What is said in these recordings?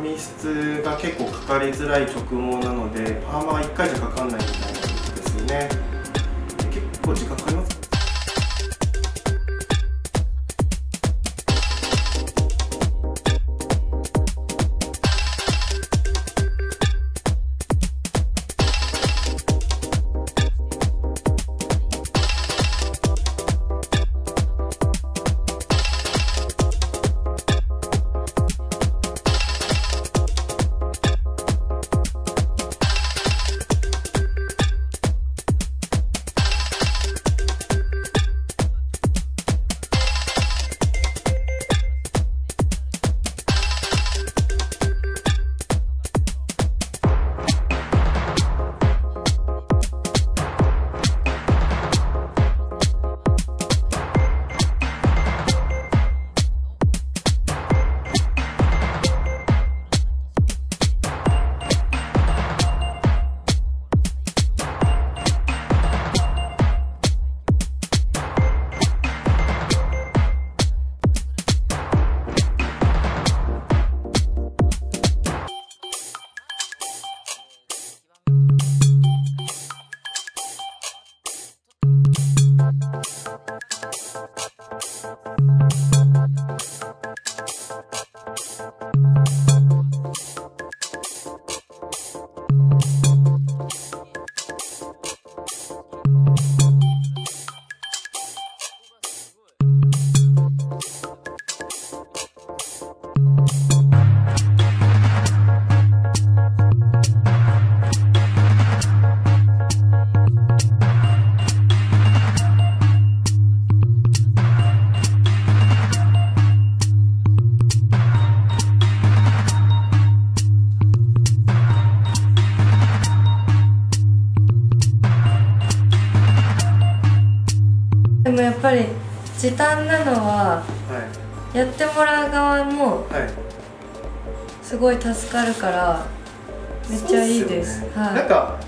髪質が結構かかりづらい直毛なので、パーマは1回じゃかかんないみたいなことですよね。結構時間かかります。でもやっぱり時短なのは、やってもらう側もすごい助かるからめっちゃいいです。なんか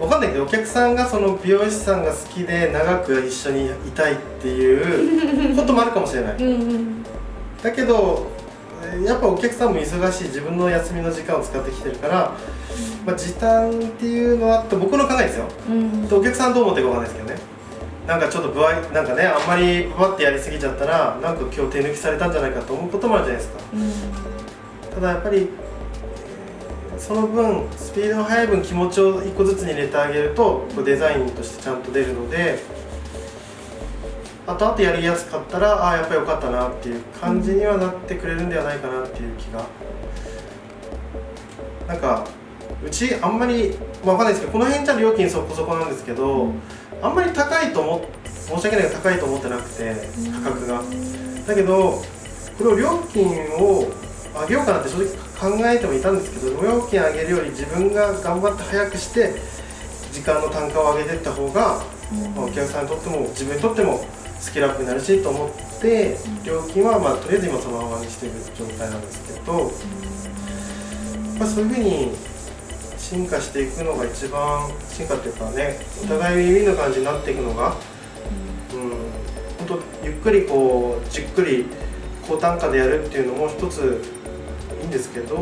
わかんないけど、お客さんがその美容師さんが好きで長く一緒にいたいっていうこともあるかもしれない。だけどやっぱお客さんも忙しい、自分の休みの時間を使ってきてるから、まあ、時短っていうのはと僕の考えですよ。お客さんどう思ってるかわかんないですけどね。なんかちょっと具合なんかね、あんまりパパってやりすぎちゃったらなんか今日手抜きされたんじゃないかと思うこともあるじゃないですか、ただやっぱりその分スピードが速い分気持ちを1個ずつに入れてあげるとデザインとしてちゃんと出るので、あとやりやすかったらああやっぱりよかったなっていう感じにはなってくれるんではないかなっていう気が、なんかうちあんまり、まあ、わかんないですけどこの辺じゃ料金そこそこなんですけど、あんまり高いと申し訳ないけど高いと思ってなくて価格が、だけどこれを料金を上げようかなって正直考えてもいたんですけど、料金上げるより自分が頑張って早くして時間の単価を上げていった方が、お客さんにとっても自分にとってもスキルアップになるしと思って料金はまあとりあえず今そのままにしている状態なんですけど、まあ、そういうふうに。進化していくのが一番、進化っていうかね、お互いウィンウィンの感じになっていくのが、本当ゆっくりこうじっくり高単価でやるっていうのも一ついいんですけど、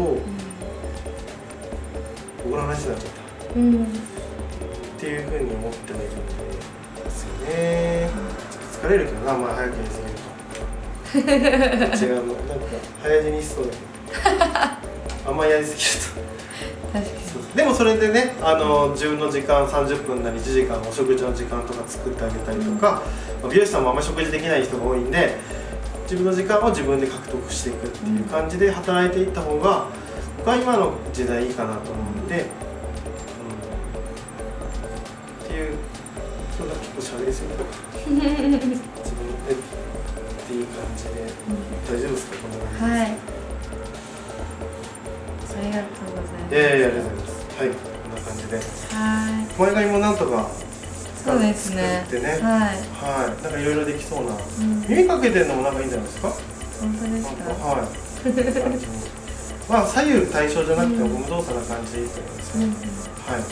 僕の話になっちゃった、っていうふうに思ってもいいんですよね。疲れるけどな、まあ、早く休めると違うの、なんか早死にしそうだけどあんまやりすぎるとでもそれでね、自分の時間30分なり1時間お食事の時間とか作ってあげたりとか、美容師さんもあんまり食事できない人が多いんで自分の時間を自分で獲得していくっていう感じで働いていった方が僕は今の時代いいかなと思うんで、っていうそんな結構しゃべりすぎた自分でっていう感じで、大丈夫ですかこんな感じですか。はい、ありがとうございます。ありがとうございます。はい、こんな感じで。はい。前髪もなんとか。そうですね。作ってね。はい。はい。なんかいろいろできそうな。耳かけてるのもなんかいいんじゃないですか。本当ですか。はい。まあ左右対称じゃなくて、無造作な感じってことですね。はい。